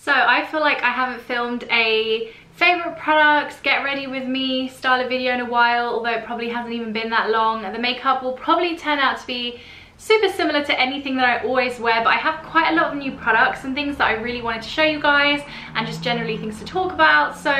So I feel like I haven't filmed a favorite products, get ready with me style of video in a while, although it probably hasn't even been that long. The makeup will probably turn out to be super similar to anything that I always wear, but I have quite a lot of new products and things that I really wanted to show you guys and just generally things to talk about. So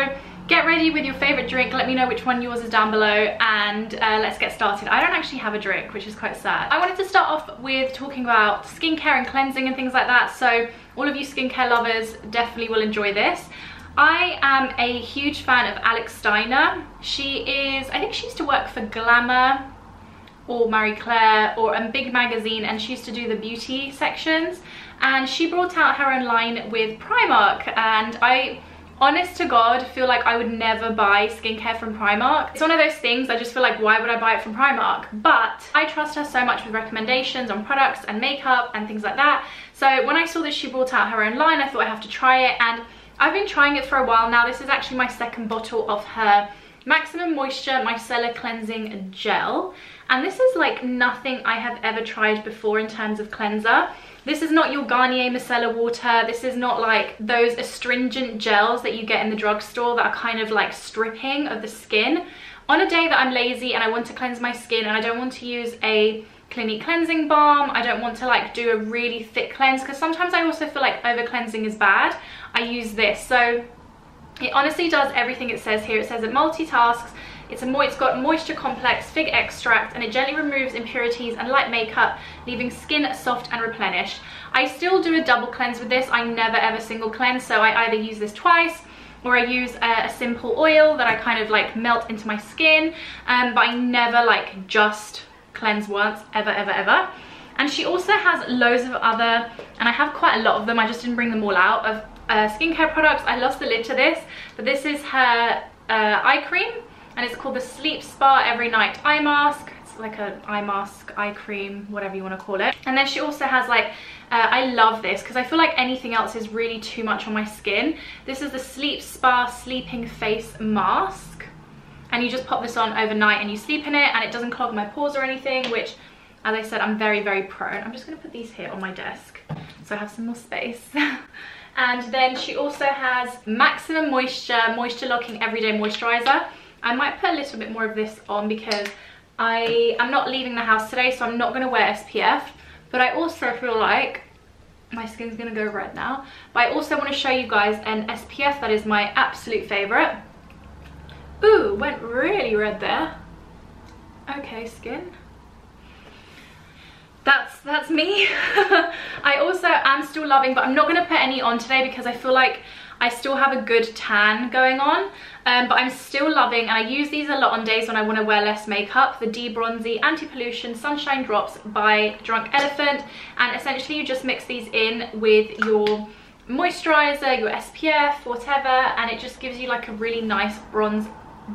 get ready with your favorite drink. Let me know which one yours is down below, and let's get started. I don't actually have a drink, which is quite sad. I wanted to start off with talking about skincare and cleansing and things like that. So all of you skincare lovers definitely will enjoy this. I am a huge fan of Alex Steiner. She is, I think she used to work for Glamour or Marie Claire or a big magazine, and she used to do the beauty sections, and she brought out her own line with Primark, and I honest to God feel like I would never buy skincare from Primark. It's one of those things I just feel like, why would I buy it from Primark? But I trust her so much with recommendations on products and makeup and things like that. So when I saw that she brought out her own line, I thought I have to try it, and I've been trying it for a while now. This is actually my second bottle of her Maximum Moisture Micellar Cleansing Gel, and this is like nothing I have ever tried before in terms of cleanser. This is not your Garnier micellar water. This is not like those astringent gels that you get in the drugstore that are kind of like stripping of the skin. On a day that I'm lazy and I want to cleanse my skin and I don't want to use a Clinique cleansing balm, I don't want to like do a really thick cleanse, because sometimes I also feel like over cleansing is bad, I use this. So it honestly does everything it says here. It says it multitasks. It's got moisture complex, fig extract, and it gently removes impurities and light makeup, leaving skin soft and replenished. I still do a double cleanse with this. I never ever single cleanse, so I either use this twice or I use a simple oil that I kind of like melt into my skin, but I never like just cleanse once, ever. And she also has loads of other, and I have quite a lot of them, I just didn't bring them all out, of skincare products. I lost the lid to this, but this is her eye cream, and it's called the Sleep Spa Every Night Eye Mask. It's like an eye mask, eye cream, whatever you want to call it. And then she also has like, I love this because I feel like anything else is really too much on my skin. This is the Sleep Spa Sleeping Face Mask, and you just pop this on overnight and you sleep in it, and it doesn't clog my pores or anything, which, as I said, I'm very, very prone. I'm just going to put these here on my desk so I have some more space. And then she also has Maximum Moisture Locking Everyday Moisturizer. I might put a little bit more of this on because I am not leaving the house today, so I'm not going to wear SPF, but I also feel like my skin's going to go red now. But I also want to show you guys an SPF that is my absolute favorite. Ooh, went really red there. Okay, skin. That's me. I also am still loving, but I'm not going to put any on today because I feel like I still have a good tan going on, but I'm still loving, and I use these a lot on days when I want to wear less makeup, the Debronzy Anti-Pollution Sunshine Drops by Drunk Elephant. And essentially you just mix these in with your moisturizer, your SPF, whatever, and it just gives you like a really nice bronze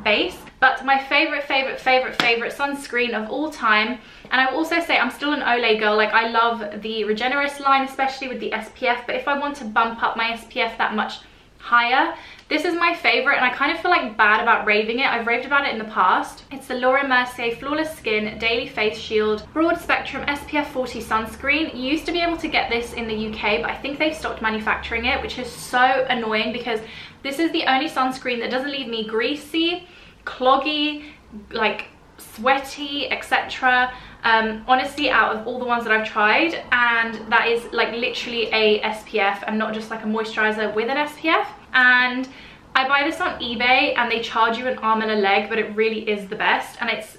base. But my favorite sunscreen of all time, and I will also say I'm still an Olay girl. Like, I love the Regenerist line, especially with the SPF, but if I want to bump up my SPF that much higher, this is my favorite, and I kind of feel like bad about raving it. I've raved about it in the past. It's the Laura Mercier Flawless Skin Daily Face Shield Broad Spectrum SPF 40 sunscreen. You used to be able to get this in the UK, but I think they've stopped manufacturing it, which is so annoying because this is the only sunscreen that doesn't leave me greasy, cloggy, like sweaty, etc. Honestly, out of all the ones that I've tried, and that is like literally a SPF and not just like a moisturizer with an SPF. And I buy this on eBay and they charge you an arm and a leg, but it really is the best. And it's,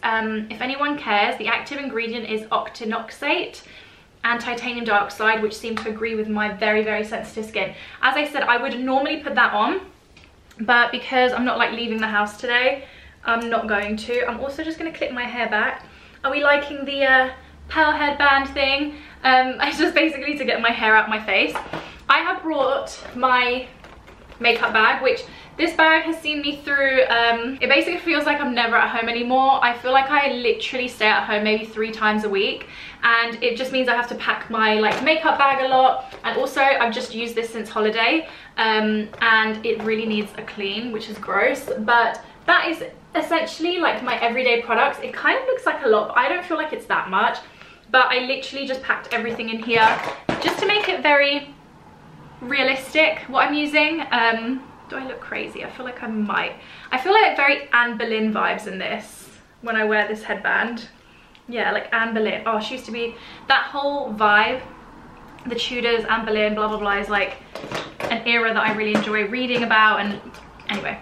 if anyone cares, the active ingredient is octinoxate and titanium dioxide, which seems to agree with my very, very sensitive skin. As I said, I would normally put that on, but because I'm not like leaving the house today, I'm not going to. I'm also just going to clip my hair back. Are we liking the pearl headband thing? It's just basically to get my hair out my face. I have brought my makeup bag, which this bag has seen me through. It basically feels like I'm never at home anymore. I feel like I literally stay at home maybe 3 times a week, and it just means I have to pack my like makeup bag a lot. And also I've just used this since holiday, and it really needs a clean, which is gross, but that is essentially like my everyday products. It kind of looks like a lot, but I don't feel like it's that much. But I literally just packed everything in here just to make it very realistic what I'm using. Do I look crazy? I feel like I might. I feel like very Anne Boleyn vibes in this when I wear this headband. Yeah, like Anne Boleyn. Oh, she used to be that whole vibe, the Tudors, Anne Boleyn, blah blah blah, is like an era that I really enjoy reading about. And anyway,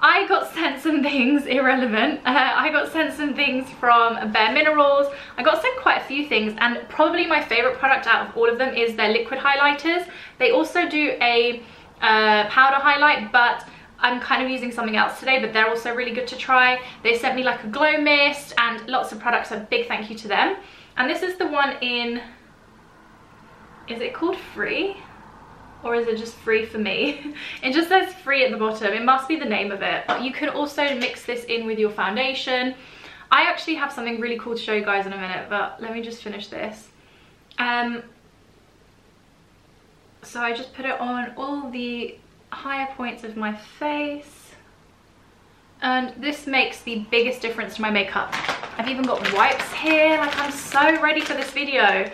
I got sent some things, irrelevant. I got sent some things from Bare Minerals. I got sent quite a few things, and probably my favorite product out of all of them is their liquid highlighters. They also do a powder highlight, but I'm kind of using something else today, but they're also really good to try. They sent me like a glow mist and lots of products, so big thank you to them. And this is the one in, is it called Free? Or is it just Free for me? It just says Free at the bottom. It must be the name of it. You can also mix this in with your foundation. I actually have something really cool to show you guys in a minute, but let me just finish this. So I just put it on all the higher points of my face, and this makes the biggest difference to my makeup. I've even got wipes here. Like, I'm so ready for this video.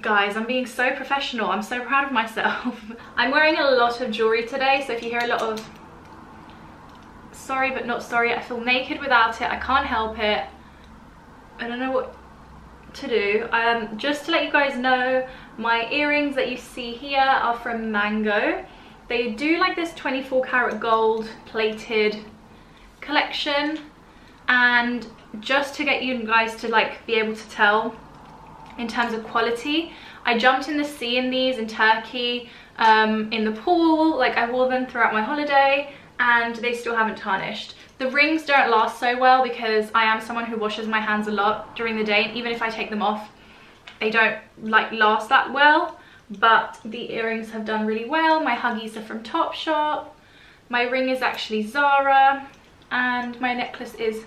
Guys, I'm being so professional. I'm so proud of myself. I'm wearing a lot of jewelry today, so if you hear a lot of sorry but not sorry, I feel naked without it. I can't help it. I don't know what to do. Just to let you guys know, my earrings that you see here are from Mango. They do like this 24 karat gold plated collection, and just to get you guys to like be able to tell in terms of quality, I jumped in the sea in these in Turkey, in the pool. Like, I wore them throughout my holiday and they still haven't tarnished. The rings don't last so well because I am someone who washes my hands a lot during the day, and even if I take them off, they don't like last that well. But the earrings have done really well. My huggies are from Topshop. My ring is actually Zara, and my necklace is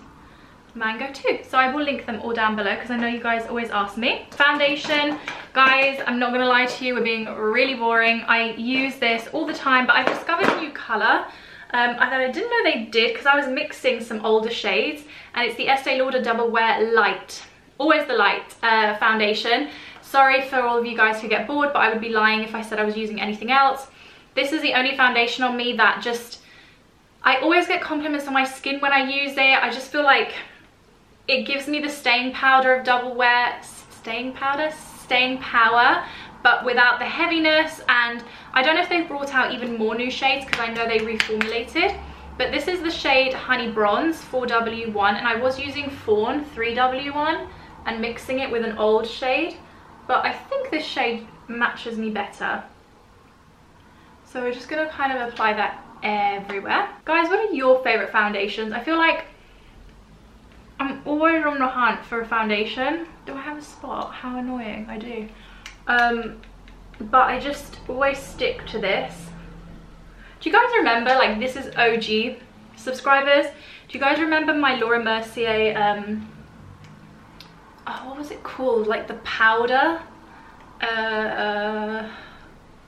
Mango too. So I will link them all down below because I know you guys always ask me. Foundation, guys, I'm not gonna lie to you, we're being really boring. I use this all the time, but I've discovered a new color that I didn't know they did because I was mixing some older shades, and it's the Estee Lauder Double Wear Light, always the light foundation. Sorry for all of you guys who get bored, but I would be lying if I said I was using anything else. This is the only foundation on me that just, I always get compliments on my skin when I use it. I just feel like it gives me the staying powder of Double Wear, staying power, but without the heaviness. And I don't know if they've brought out even more new shades because I know they reformulated, but this is the shade Honey Bronze 4W1, and I was using Fawn 3W1 and mixing it with an old shade, but I think this shade matches me better, so we're just gonna kind of apply that everywhere. Guys, what are your favorite foundations? I feel like I'm always on the hunt for a foundation. Do I have a spot? How annoying. I do. But I just always stick to this. Do you guys remember, like, this is OG subscribers, do you guys remember my Laura Mercier, oh, what was it called? Like the powder?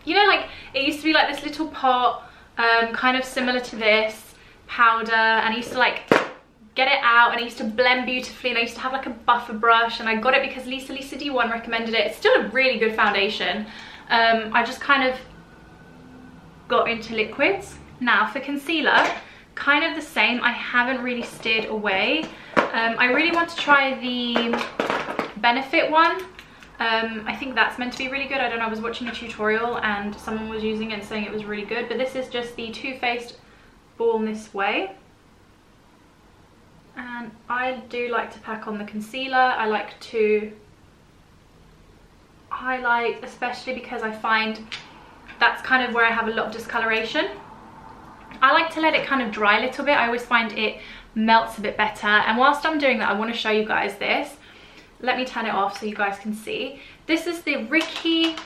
You know, like, it used to be like this little pot, kind of similar to this powder, and I used to like get it out, and I used to blend beautifully, and I used to have like a buffer brush, and I got it because Lisa D1 recommended it. It's still a really good foundation. I just kind of got into liquids. Now for concealer, kind of the same. I haven't really steered away. I really want to try the Benefit one. I think that's meant to be really good. I don't know, I was watching a tutorial and someone was using it and saying it was really good, but this is just the Too Faced Born This Way. And I do like to pack on the concealer. I like to highlight, especially because I find that's kind of where I have a lot of discoloration. I like to let it kind of dry a little bit. I always find it melts a bit better. And whilst I'm doing that, I want to show you guys this. Let me turn it off so you guys can see. This is the Ricky,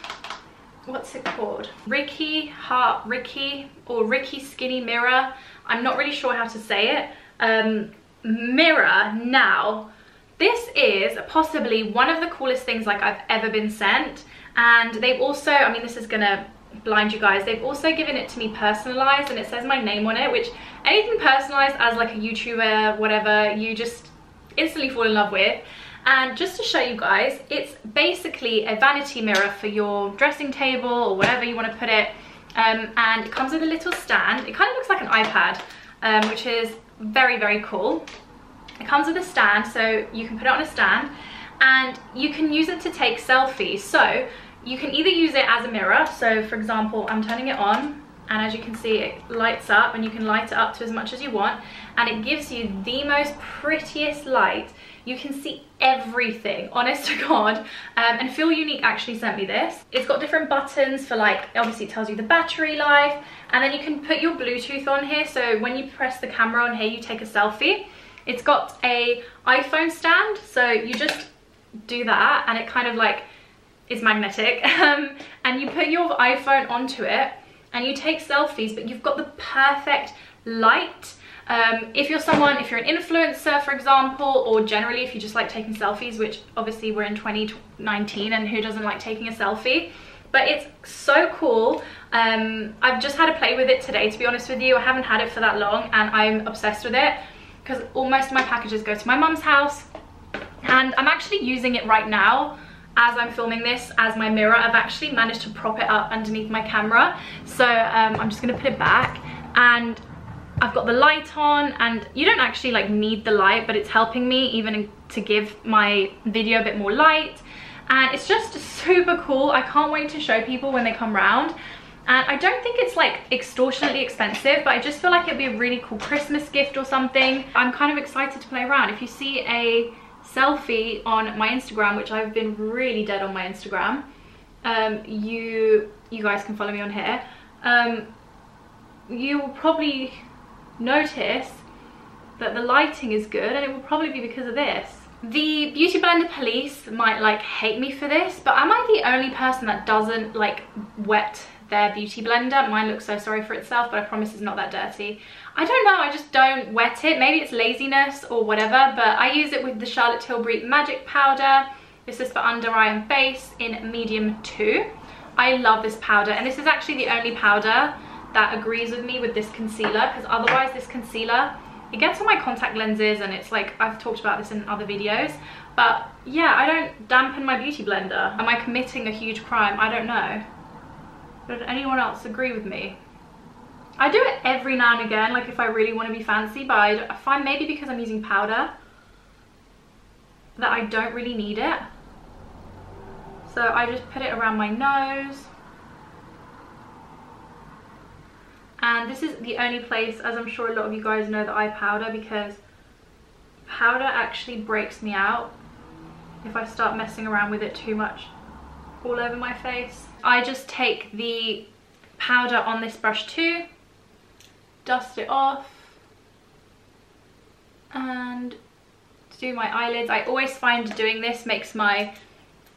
what's it called? Ricky Heart Ricky, or Ricky Skinny Mirror. I'm not really sure how to say it. Mirror. Now, this is possibly one of the coolest things like I've ever been sent, and they've also, I mean, this is gonna blind you guys, they've also given it to me personalized, and it says my name on it, which anything personalized as like a YouTuber, whatever, you just instantly fall in love with. And just to show you guys, it's basically a vanity mirror for your dressing table or wherever you want to put it. And it comes with a little stand. It kind of looks like an iPad, which is very, very cool. It comes with a stand, so you can put it on a stand, and you can use it to take selfies. So you can either use it as a mirror. So for example, I'm turning it on, and as you can see, it lights up, and you can light it up to as much as you want, and it gives you the most prettiest light. You can see everything, honest to God. And Feel Unique actually sent me this. It's got different buttons for, like, obviously it tells you the battery life, and then you can put your Bluetooth on here, so when you press the camera on here, you take a selfie. It's got a iPhone stand, so you just do that, and it kind of like is magnetic, and you put your iPhone onto it, and you take selfies, but you've got the perfect light. If you're an influencer, for example, or generally if you just like taking selfies, which obviously we're in 2019 and who doesn't like taking a selfie, but it's so cool. I've just had a play with it today, to be honest with you. I haven't had it for that long, and I'm obsessed with it because almost my packages go to my mum's house, and I'm actually using it right now as I'm filming this as my mirror. I've actually managed to prop it up underneath my camera, so I'm just gonna put it back, and I've got the light on, and you don't actually like need the light, but it's helping me even to give my video a bit more light, and it's just super cool. I can't wait to show people when they come round, and I don't think it's like extortionately expensive, but I just feel like it'd be a really cool Christmas gift or something. I'm kind of excited to play around. If you see a selfie on my Instagram, which I've been really dead on my Instagram, you guys can follow me on here, you will probably notice that the lighting is good, and it will probably be because of this. The beauty blender police might like hate me for this, but am I the only person that doesn't like wet their beauty blender? Mine looks so sorry for itself, but I promise it's not that dirty. I don't know, I just don't wet it. Maybe it's laziness or whatever, but I use it with the Charlotte Tilbury Magic Powder. This is for under eye and face in medium 2. I love this powder, and this is actually the only powder that agrees with me with this concealer, because otherwise this concealer, it gets on my contact lenses, and it's like, I've talked about this in other videos, but yeah, I don't dampen my beauty blender. Am I committing a huge crime? I don't know. But does anyone else agree with me? I do it every now and again, like if I really want to be fancy, but I find maybe because I'm using powder that I don't really need it. So I just put it around my nose. And this is the only place, as I'm sure a lot of you guys know, that I powder, because powder actually breaks me out if I start messing around with it too much all over my face. I just take the powder on this brush too, dust it off, and do my eyelids. I always find doing this makes my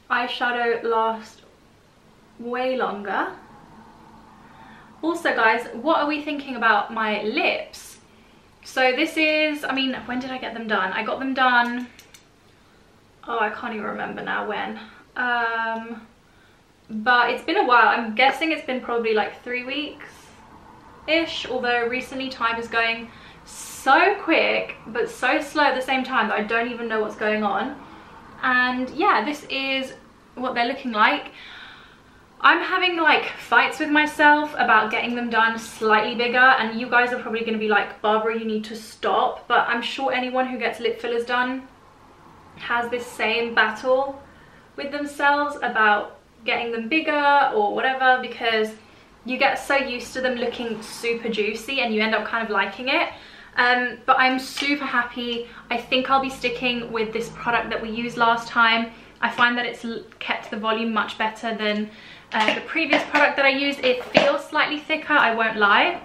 eyeshadow last way longer. Also guys, what are we thinking about my lips? So this is, I mean, when did I get them done? I got them done, oh, I can't even remember now when. But it's been a while. I'm guessing it's been probably like 3 weeks-ish, although recently time is going so quick but so slow at the same time that I don't even know what's going on. And yeah, this is what they're looking like. I'm having like fights with myself about getting them done slightly bigger, and you guys are probably going to be like, Barbara, you need to stop, but I'm sure anyone who gets lip fillers done has this same battle with themselves about getting them bigger or whatever, because you get so used to them looking super juicy and you end up kind of liking it. But I'm super happy. I think I'll be sticking with this product that we used last time. I find that it's kept the volume much better than the previous product that I used. It feels slightly thicker, I won't lie,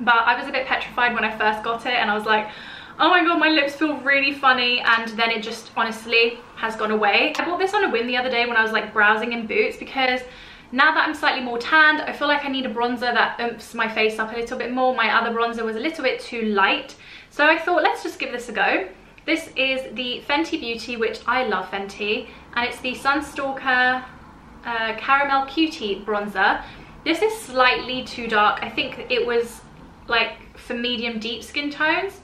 but I was a bit petrified when I first got it, and I was like, oh my god, my lips feel really funny, and then it just honestly has gone away. I bought this on a whim the other day when I was like browsing in Boots, because now that I'm slightly more tanned, I feel like I need a bronzer that oomphs my face up a little bit more. My other bronzer was a little bit too light, so I thought, let's just give this a go. This is the Fenty Beauty, which I love Fenty, and it's the Sunstalker Caramel Cutie Bronzer. This is slightly too dark. I think it was like for medium deep skin tones.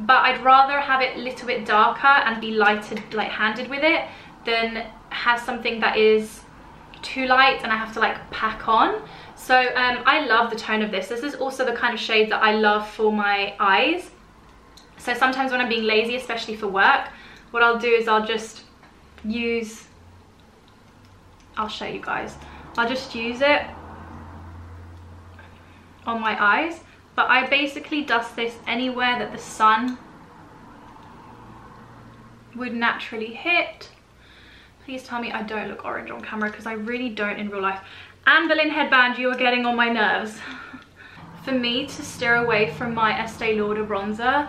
but I'd rather have it a little bit darker and be lighter, light-handed with it, than have something that is too light and I have to like pack on. So I love the tone of this. This is also the kind of shade that I love for my eyes. So sometimes when I'm being lazy, especially for work, what I'll do is I'll just use, I'll show you guys, I'll just use it on my eyes, but I basically dust this anywhere that the sun would naturally hit. Please tell me I don't look orange on camera, because I really don't in real life. Anne Boleyn headband, you are getting on my nerves. For me to steer away from my Estee Lauder bronzer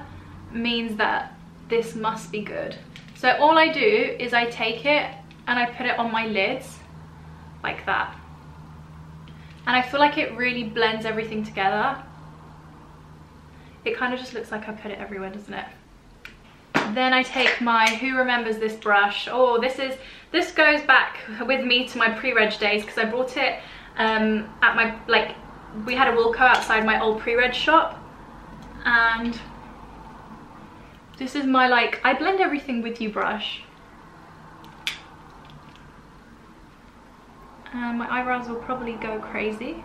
means that this must be good. So all I do is I take it and I put it on my lids like that. And I feel like it really blends everything together. It kind of just looks like I put it everywhere, doesn't it? Then I take my Who Remembers This brush. Oh, this goes back with me to my pre-reg days, because I bought it at my, like, we had a Wilco outside my old pre-reg shop, and this is my, like, I blend everything with you brush. And my eyebrows will probably go crazy.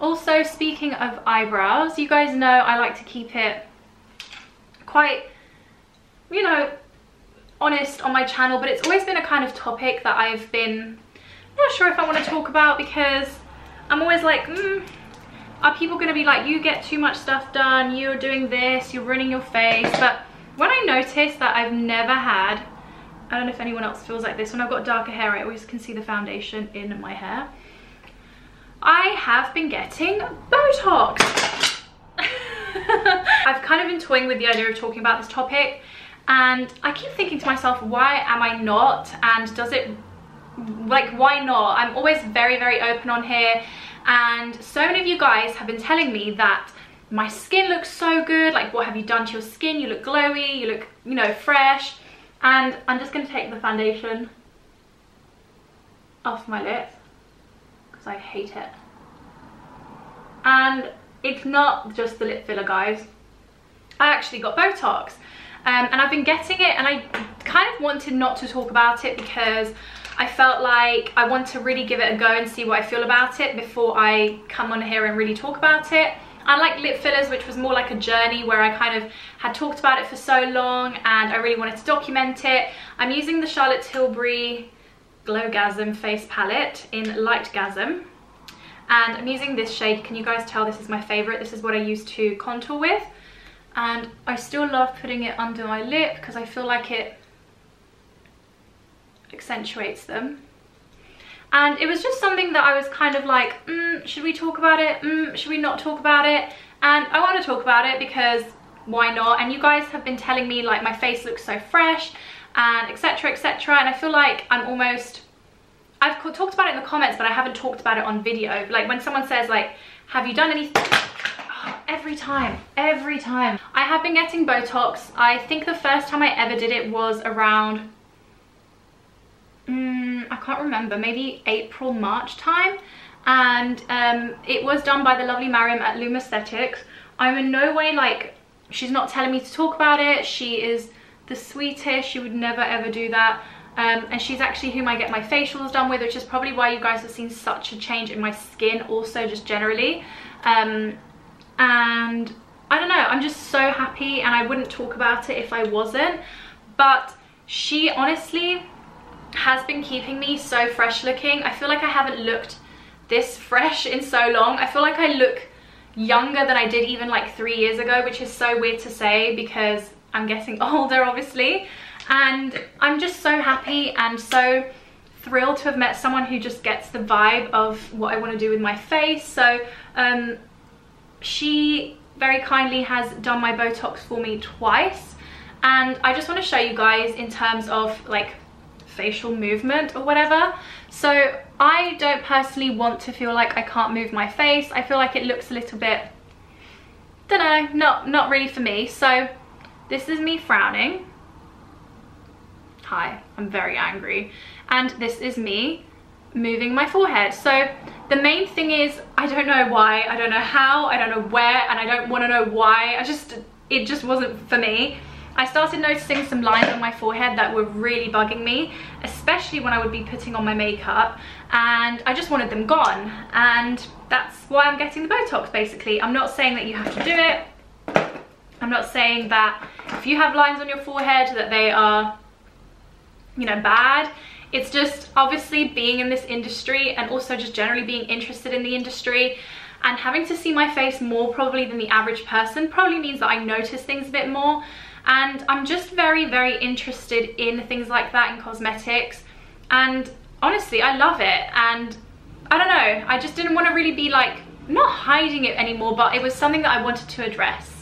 Also, speaking of eyebrows, you guys know I like to keep it quite, you know, honest on my channel, but it's always been a kind of topic that I've been not sure if I want to talk about, because I'm always like, are people going to be like, you get too much stuff done, you're doing this, you're ruining your face? But when I notice that I've never had, I don't know if anyone else feels like this, when I've got darker hair, I always can see the foundation in my hair. I have been getting Botox. I've kind of been toying with the idea of talking about this topic, and I keep thinking to myself, why am I not? And does it, like, why not? I'm always very, very open on here, and so many of you guys have been telling me that my skin looks so good, like, what have you done to your skin? You look glowy, you look, you know, fresh. And I'm just going to take the foundation off my lips. I hate it. And it's not just the lip filler, guys. I actually got Botox, and I've been getting it, and I kind of wanted not to talk about it because I felt like I want to really give it a go and see what I feel about it before I come on here and really talk about it. Unlike lip fillers, which was more like a journey where I kind of had talked about it for so long and I really wanted to document it, I'm using the Charlotte Tilbury Glowgasm face palette in Lightgasm, and I'm using this shade. Can you guys tell this is my favorite? This is what I used to contour with, and I still love putting it under my lip because I feel like it accentuates them. And it was just something that I was kind of like, should we talk about it? Should we not talk about it? And I want to talk about it because why not? And you guys have been telling me, like, my face looks so fresh and etc, etc, and I feel like I'm almost, I've talked about it in the comments, but I haven't talked about it on video. Like, when someone says, like, have you done anything? Oh, every time. I have been getting Botox. I think the first time I ever did it was around, I can't remember, maybe April, March time. And it was done by the lovely Mariam at Luma Aesthetics. I'm in no way, like, she's not telling me to talk about it. She is the sweetest, she would never ever do that, and she's actually whom I get my facials done with, which is probably why you guys have seen such a change in my skin, also just generally, and I don't know, I'm just so happy, and I wouldn't talk about it if I wasn't. But she honestly has been keeping me so fresh looking. I feel like I haven't looked this fresh in so long. I feel like I look younger than I did even like 3 years ago, which is so weird to say because I'm getting older, obviously, and I'm just so happy and so thrilled to have met someone who just gets the vibe of what I want to do with my face. So she very kindly has done my Botox for me twice, and I just want to show you guys in terms of, like, facial movement or whatever. So I don't personally want to feel like I can't move my face. I feel like it looks a little bit, don't know, not really for me. So this is me frowning. Hi, I'm very angry. And this is me moving my forehead. So the main thing is, I don't know why, I don't know how, I don't know where, and I don't want to know why. It just wasn't for me. I started noticing some lines on my forehead that were really bugging me, especially when I would be putting on my makeup, and I just wanted them gone. And that's why I'm getting the Botox, basically. I'm not saying that you have to do it. I'm not saying that if you have lines on your forehead that they are, you know, bad. It's just obviously being in this industry and also just generally being interested in the industry and having to see my face more probably than the average person probably means that I notice things a bit more. And I'm just very, very interested in things like that, in cosmetics. And honestly, I love it. And I don't know, I just didn't want to really be like, not hiding it anymore, but it was something that I wanted to address.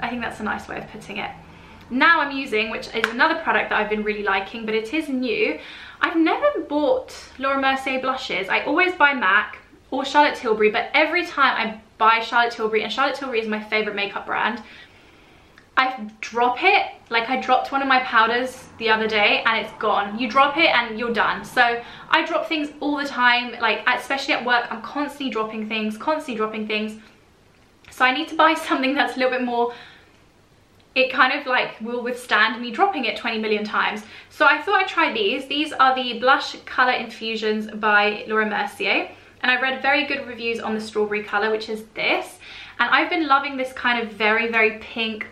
I think that's a nice way of putting it. Now I'm using, which is another product that I've been really liking, but it is new. I've never bought Laura Mercier blushes. I always buy MAC or Charlotte Tilbury, but every time I buy Charlotte Tilbury, and Charlotte Tilbury is my favorite makeup brand, I drop it. Like, I dropped one of my powders the other day and it's gone. You drop it and you're done. So I drop things all the time, like especially at work, I'm constantly dropping things, So I need to buy something that's a little bit more, it kind of like will withstand me dropping it 20 million times. So I thought I'd try these. These are the Blush Colour Infusions by Laura Mercier. And I read very good reviews on the strawberry colour, which is this. And I've been loving this kind of very, very pink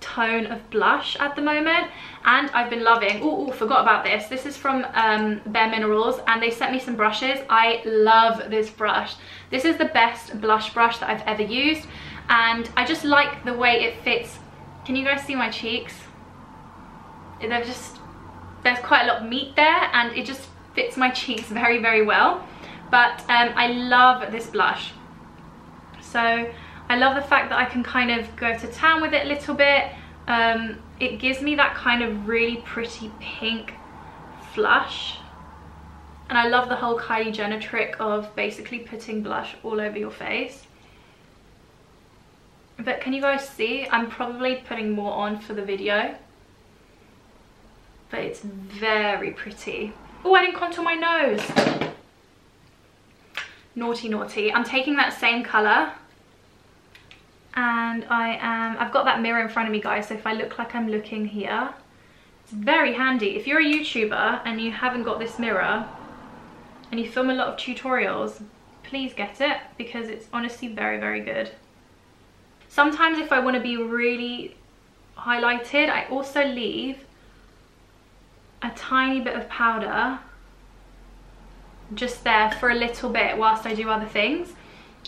tone of blush at the moment, and I've been loving, oh forgot about this, this is from Bare Minerals, and they sent me some brushes. I love this brush. This is the best blush brush that I've ever used, and I just like the way it fits. Can you guys see my cheeks? They're just, there's quite a lot of meat there, and it just fits my cheeks very, very well. But I love this blush. So I love the fact that I can kind of go to town with it a little bit. It gives me that kind of really pretty pink flush. And I love the whole Kylie Jenner trick of basically putting blush all over your face. But can you guys see? I'm probably putting more on for the video. But it's very pretty. Oh, I didn't contour my nose. Naughty, naughty. I'm taking that same colour. And I've got that mirror in front of me, guys, so if I look like I'm looking here, it's very handy. If you're a YouTuber and you haven't got this mirror and you film a lot of tutorials, please get it, because it's honestly very, very good. Sometimes if I want to be really highlighted, I also leave a tiny bit of powder just there for a little bit whilst I do other things.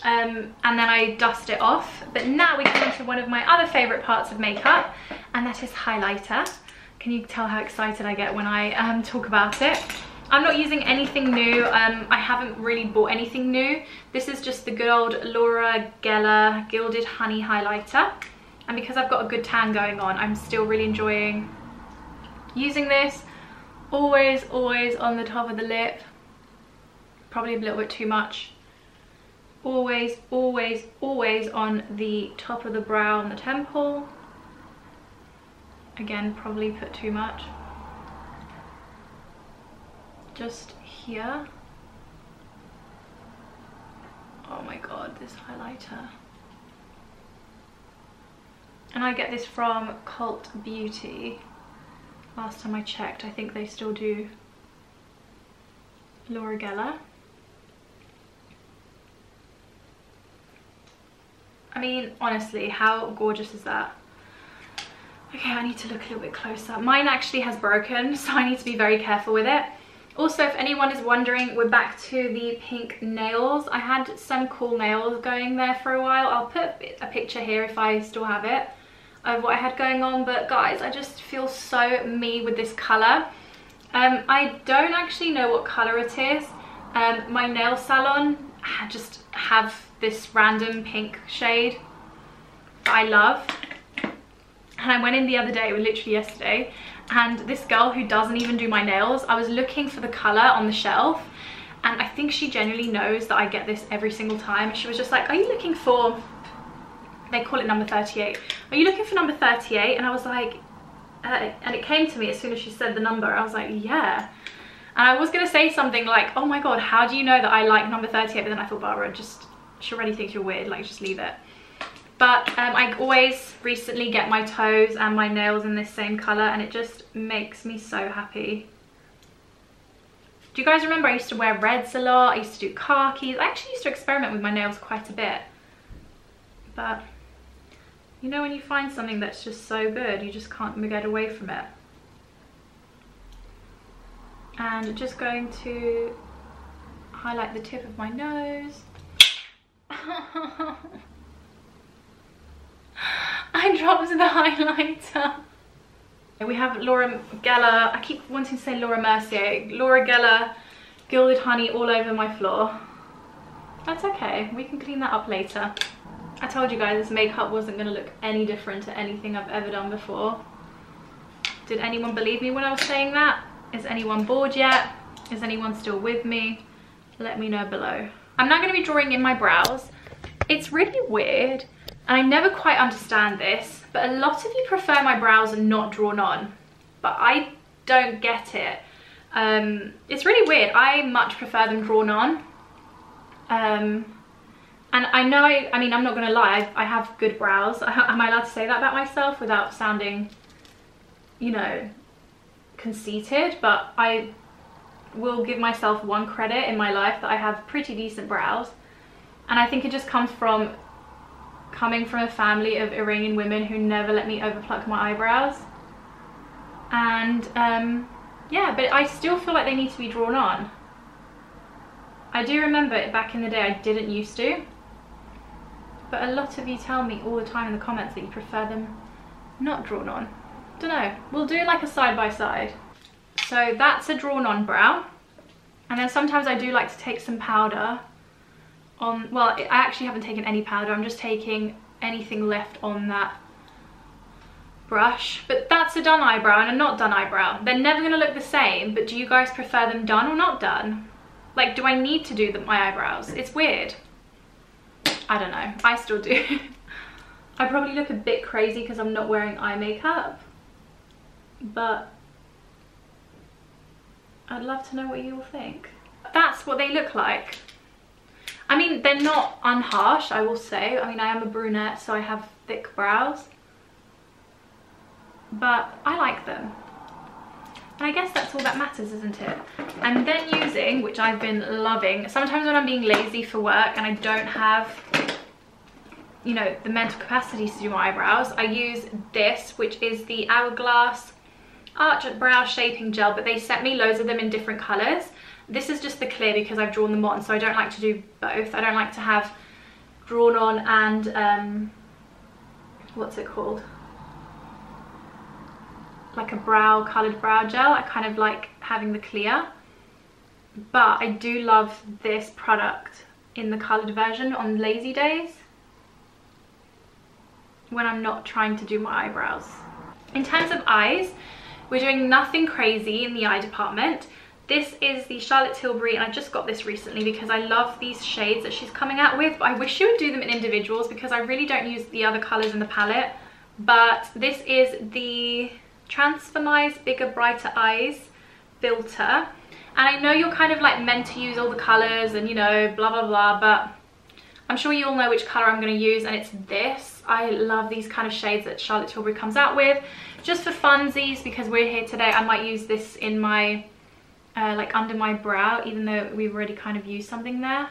And then I dust it off. But now we come to one of my other favourite parts of makeup, and that is highlighter. Can you tell how excited I get when I talk about it? I'm not using anything new. I haven't really bought anything new. This is just the good old Laura Geller Gilded Honey Highlighter. And because I've got a good tan going on, I'm still really enjoying using this. Always, always on the top of the lip. Probably a little bit too much. Always, always, always on the top of the brow and the temple. Again, probably put too much. Just here. Oh my god, this highlighter. And I get this from Cult Beauty. Last time I checked, I think they still do Laura Geller. I mean, honestly, how gorgeous is that? Okay, I need to look a little bit closer. Mine actually has broken, so I need to be very careful with it. Also, if anyone is wondering, we're back to the pink nails. I had some cool nails going there for a while. I'll put a picture here if I still have it of what I had going on. But guys, I just feel so me with this colour. I don't actually know what colour it is. My nail salon just have this random pink shade that I love, and I went in the other day, literally yesterday, and this girl who doesn't even do my nails, I was looking for the colour on the shelf, and I think she genuinely knows that I get this every single time. She was just like, are you looking for, they call it number 38, are you looking for number 38? And I was like, and it came to me as soon as she said the number. I was like, yeah. And I was going to say something like, oh my god, how do you know that I like number 38? But then I thought, Barbara, just, she already thinks you're weird, like, just leave it. But I always recently get my toes and my nails in this same colour, and it just makes me so happy. Do you guys remember I used to wear reds a lot? I used to do khakis. I actually used to experiment with my nails quite a bit. But, you know, when you find something that's just so good, you just can't get away from it. And just going to highlight the tip of my nose. I dropped the highlighter. We have Laura Geller. I keep wanting to say Laura Mercier. Laura Geller Gilded Honey all over my floor. That's okay, we can clean that up later. I told you guys this makeup wasn't going to look any different to anything I've ever done before. Did anyone believe me when I was saying that? Is anyone bored yet? Is anyone still with me? Let me know below. I'm now going to be drawing in my brows. It's really weird, and I never quite understand this, but a lot of you prefer my brows not drawn on, but I don't get it. It's really weird. I much prefer them drawn on. And I know, I mean, I'm not going to lie, I have good brows. Am I allowed to say that about myself without sounding, you know, conceited? But I will give myself one credit in my life that I have pretty decent brows. And I think it just comes from coming from a family of Iranian women who never let me overpluck my eyebrows. And yeah, but I still feel like they need to be drawn on. I do remember it back in the day, I didn't used to. But a lot of you tell me all the time in the comments that you prefer them not drawn on. Don't know, we'll do like a side by side. So that's a drawn on brow. And then sometimes I do like to take some powder on, well, I actually haven't taken any powder, I'm just taking anything left on that brush. But that's a done eyebrow and a not done eyebrow. They're never going to look the same, but do you guys prefer them done or not done? Like, do I need to do my eyebrows? It's weird. I don't know, I still do. I probably look a bit crazy because I'm not wearing eye makeup, but I'd love to know what you all think. That's what they look like. I mean, they're not unharsh, I will say. I mean, I am a brunette, so I have thick brows. But I like them. And I guess that's all that matters, isn't it? And then using, which I've been loving, sometimes when I'm being lazy for work and I don't have, you know, the mental capacity to do my eyebrows, I use this, which is the Hourglass Arch Brow Shaping Gel, but they sent me loads of them in different colours. This is just the clear because I've drawn them on, so I don't like to do both. I don't like to have drawn on and, what's it called? Like a brow, coloured brow gel. I kind of like having the clear. But I do love this product in the coloured version on lazy days when I'm not trying to do my eyebrows. In terms of eyes, we're doing nothing crazy in the eye department. This is the Charlotte Tilbury, and I just got this recently because I love these shades that she's coming out with. But I wish she would do them in individuals because I really don't use the other colours in the palette. But this is the Transformize Bigger Brighter Eyes Filter. And I know you're kind of like meant to use all the colours and, you know, blah, blah, blah. But I'm sure you all know which colour I'm going to use, and it's this. I love these kind of shades that Charlotte Tilbury comes out with. Just for funsies, because we're here today, I might use this in my, like under my brow, even though we've already kind of used something there.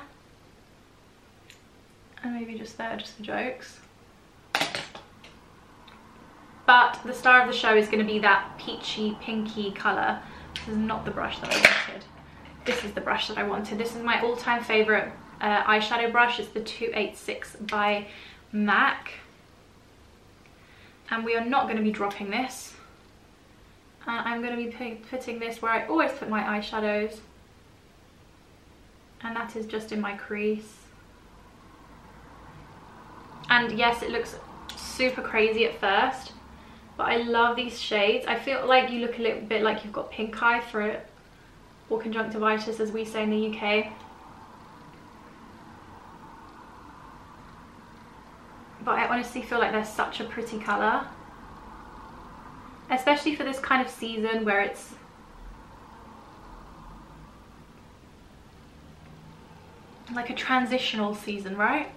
And maybe just there, just for jokes. But the star of the show is going to be that peachy, pinky colour. This is not the brush that I wanted. This is the brush that I wanted. This is my all-time favourite eyeshadow brush. It's the 286 by MAC. And we are not going to be dropping this. I'm going to be putting this where I always put my eyeshadows. And that is just in my crease. And yes, it looks super crazy at first. But I love these shades. I feel like you look a little bit like you've got pink eye for it. Or conjunctivitis, as we say in the UK. But I honestly feel like they're such a pretty colour. Especially for this kind of season where it's like a transitional season, right?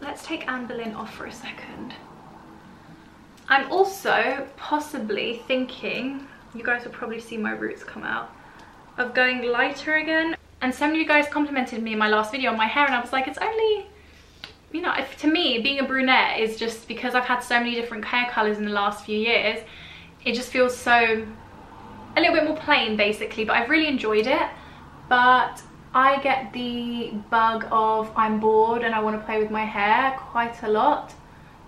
Let's take Anne Boleyn off for a second. I'm also possibly thinking, you guys will probably see my roots come out, of going lighter again. And so many of you guys complimented me in my last video on my hair, and I was like, it's only, you know, if, to me, being a brunette is just, because I've had so many different hair colors in the last few years, it just feels so, a little bit more plain basically, but I've really enjoyed it. But I get the bug of I'm bored and I want to play with my hair quite a lot.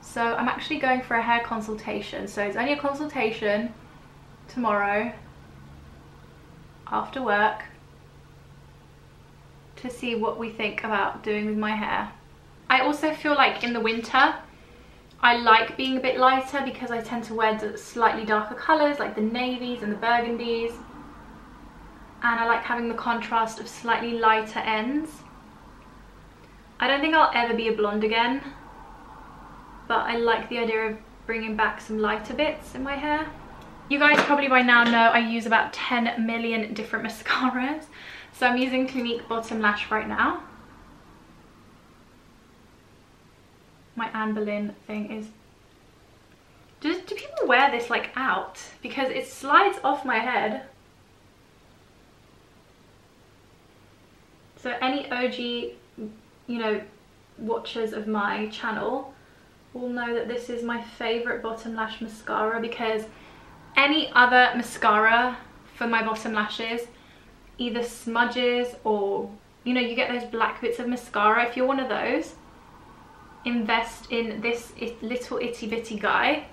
So I'm actually going for a hair consultation. So it's only a consultation tomorrow after work to see what we think about doing with my hair. I also feel like in the winter, I like being a bit lighter because I tend to wear slightly darker colours like the navies and the burgundies. And I like having the contrast of slightly lighter ends. I don't think I'll ever be a blonde again, but I like the idea of bringing back some lighter bits in my hair. You guys probably by now know I use about 10 million different mascaras. So I'm using Clinique Bottom Lash right now. My Anne Boleyn thing is... Do people wear this like out? Because it slides off my head. So any OG, you know, watchers of my channel will know that this is my favourite bottom lash mascara, because any other mascara for my bottom lashes either smudges or, you know, you get those black bits of mascara. If you're one of those, invest in this little itty bitty guy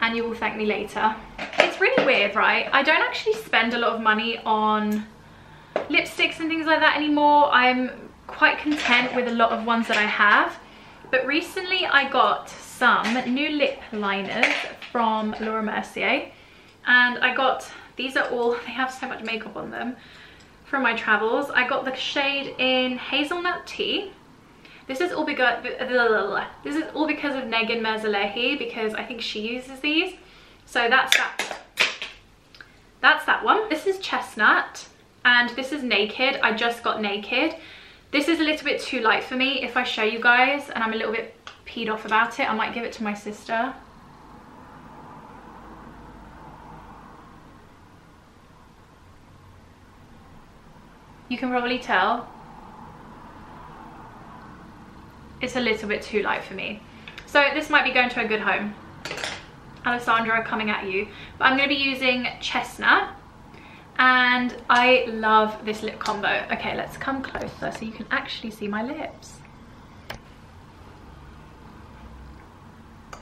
and you will thank me later. It's really weird, right? I don't actually spend a lot of money on lipsticks and things like that anymore. I'm quite content with a lot of ones that I have, but recently I got some new lip liners from Laura Mercier, and I got these, are all, they have so much makeup on them, from my travels. I got the shade in Hazelnut Tea. This is all because of Negin Merzalehi, because I think she uses these. So that's that one. This is Chestnut. And this is Naked. I just got Naked. This is a little bit too light for me. If I show you guys and I'm a little bit peed off about it, I might give it to my sister. You can probably tell it's a little bit too light for me. So this might be going to a good home. Alessandra, coming at you. But I'm going to be using Chestnut. And I love this lip combo. Okay, let's come closer so you can actually see my lips.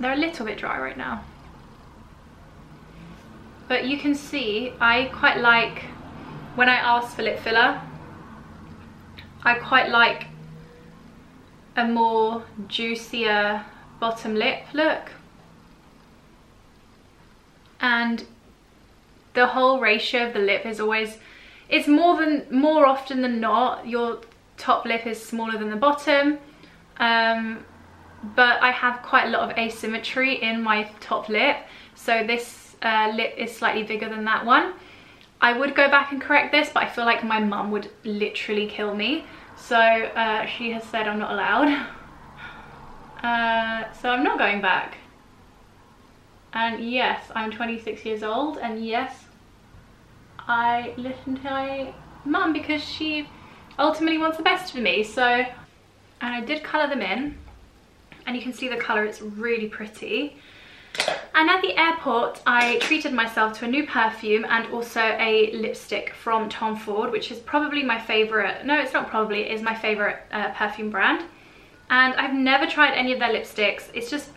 They're a little bit dry right now, but you can see I quite like, when I ask for lip filler, I quite like a more juicier bottom lip look. And the whole ratio of the lip is always, it's more often than not, your top lip is smaller than the bottom. But I have quite a lot of asymmetry in my top lip. So this lip is slightly bigger than that one. I would go back and correct this, but I feel like my mum would literally kill me. So she has said I'm not allowed. So I'm not going back. And yes, I'm 26 years old, and yes, I listen to my mum because she ultimately wants the best for me. So, and I did colour them in, and you can see the colour, it's really pretty. And at the airport, I treated myself to a new perfume and also a lipstick from Tom Ford, which is probably my favourite, no, it's not probably, it is my favourite perfume brand. And I've never tried any of their lipsticks. It's just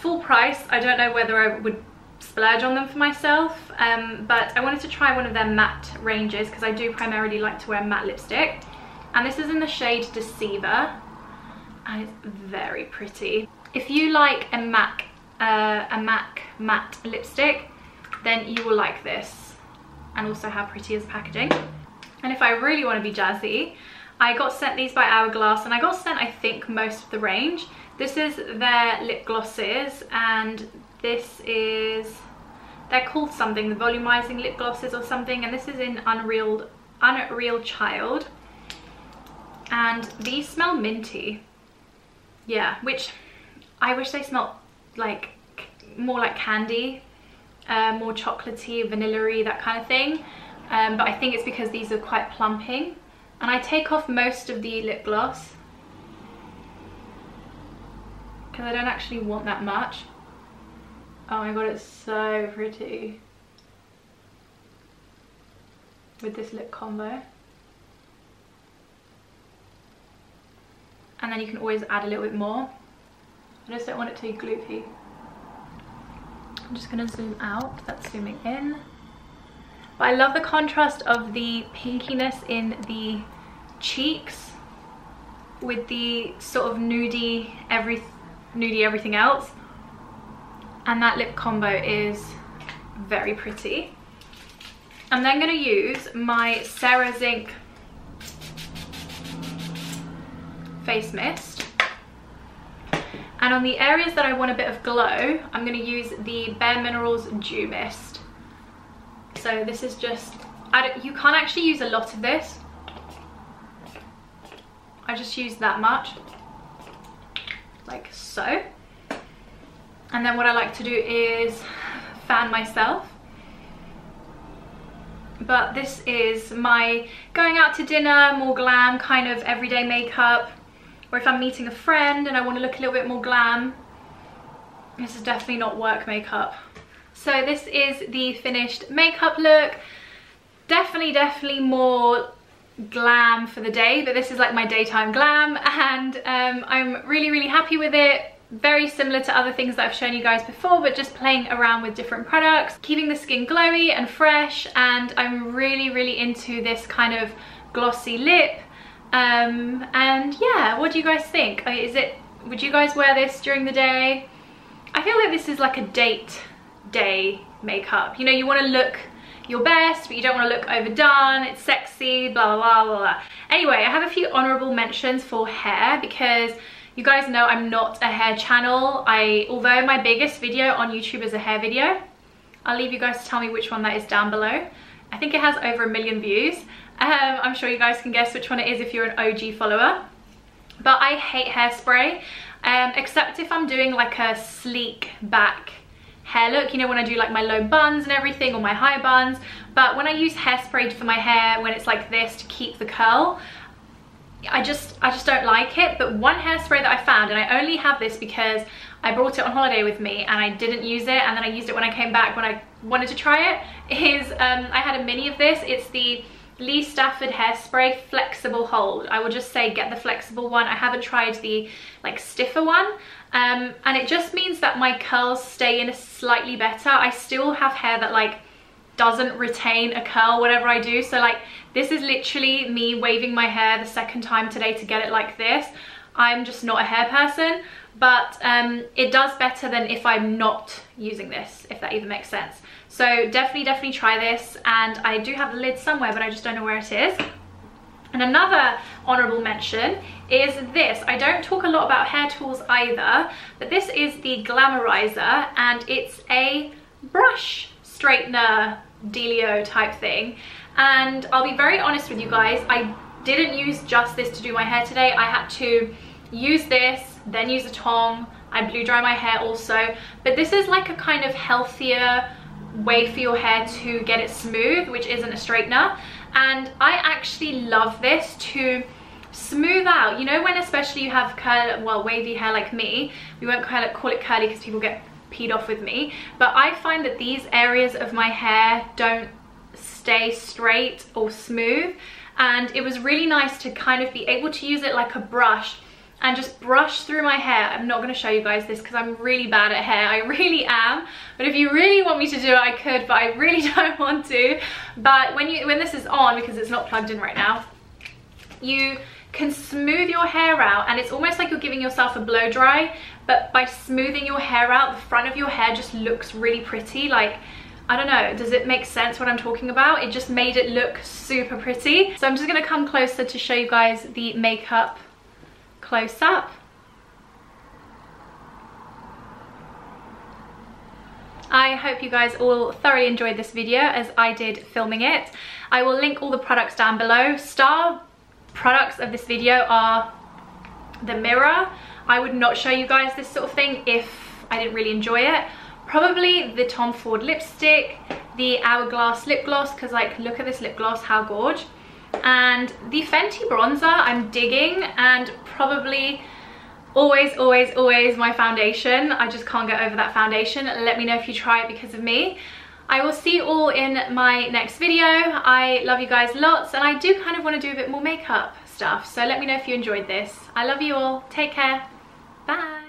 full price, I don't know whether I would splurge on them for myself, but I wanted to try one of their matte ranges because I do primarily like to wear matte lipstick. And this is in the shade Deceiver, and it's very pretty. If you like a MAC matte lipstick, then you will like this. And also, how pretty is the packaging. And if I really want to be jazzy, I got sent these by Hourglass, and I got sent, I think, most of the range. This is their lip glosses, and this is, they're called something, the volumizing lip glosses or something, and this is in Unreal Child. and these smell minty, yeah, which I wish they smelled like more like candy, more chocolatey, vanilla-y, that kind of thing, but I think it's because these are quite plumping. And I take off most of the lip gloss because I don't actually want that much. Oh my god, it's so pretty with this lip combo. And then you can always add a little bit more. I just don't want it too gloopy. I'm just gonna zoom out, that's zooming in. But I love the contrast of the pinkiness in the cheeks with the sort of nudie everything else. And that lip combo is very pretty. I'm then gonna use my Sarah Zinc face mist. And on the areas that I want a bit of glow, I'm gonna use the Bare Minerals Dew Mist. So this is just, you can't actually use a lot of this. I just use that much, like so. And then what I like to do is fan myself. But this is my going out to dinner, more glam kind of everyday makeup. Or if I'm meeting a friend and I want to look a little bit more glam. This is definitely not work makeup. So this is the finished makeup look. Definitely more glam for the day, but this is like my daytime glam, and I'm really happy with it. Very similar to other things that I've shown you guys before, but just playing around with different products, keeping the skin glowy and fresh, and I'm really into this kind of glossy lip. And yeah, what do you guys think? Would you guys wear this during the day? I feel like this is like a date day makeup. You know, you want to look your best, but you don't want to look overdone. It's sexy, blah, blah, blah, blah. Anyway, I have a few honorable mentions for hair because you guys know I'm not a hair channel. Although my biggest video on YouTube is a hair video. I'll leave you guys to tell me which one that is down below. I think it has over 1 million views. I'm sure you guys can guess which one it is if you're an OG follower. But I hate hairspray, except if I'm doing like a sleek back hair look, you know, when I do like my low buns and everything, or my high buns. But when I use hairspray for my hair, when it's like this to keep the curl, I just don't like it. But one hairspray that I found, and I only have this because I brought it on holiday with me and I didn't use it, and then I used it when I came back when I wanted to try it, is I had a mini of this. It's the Lee Stafford hairspray flexible hold. I will just say get the flexible one. I haven't tried the like stiffer one, and it just means that my curls stay in slightly better. I still have hair that like doesn't retain a curl whenever I do, so like this is literally me waving my hair the second time today to get it like this. I'm just not a hair person, but it does better than if I'm not using this, if that even makes sense. So definitely try this, and I do have the lid somewhere, but I just don't know where it is. And another honorable mention is this. I don't talk a lot about hair tools either, but this is the Glamorizer, and it's a brush straightener dealio type thing. And I'll be very honest with you guys, I didn't use just this to do my hair today. I had to use this, then use a tong. I blew dry my hair also, but this is like a kind of healthier way for your hair to get it smooth, which isn't a straightener. And I actually love this to smooth out, you know, when especially you have curly, well, wavy hair like me. We won't call it curly because people get peed off with me, but I find that these areas of my hair don't stay straight or smooth, and it was really nice to kind of be able to use it like a brush and just brush through my hair. I'm not going to show you guys this because I'm really bad at hair. I really am. But if you really want me to do it, I could, but I really don't want to. But when this is on, because it's not plugged in right now, you can smooth your hair out, and it's almost like you're giving yourself a blow dry, but by smoothing your hair out, the front of your hair just looks really pretty. Like, I don't know, does it make sense what I'm talking about? It just made it look super pretty. So I'm just going to come closer to show you guys the makeup close up. I hope you guys all thoroughly enjoyed this video as I did filming it. I will link all the products down below. Star products of this video are the mirror. I would not show you guys this sort of thing if I didn't really enjoy it. Probably the Tom Ford lipstick, the Hourglass lip gloss, because like look at this lip gloss, how gorge. And the Fenty bronzer I'm digging, and probably always my foundation. I just can't get over that foundation. Let me know if you try it because of me. I will see you all in my next video. I love you guys lots, and I do kind of want to do a bit more makeup stuff, so let me know if you enjoyed this. I love you all. Take care. Bye.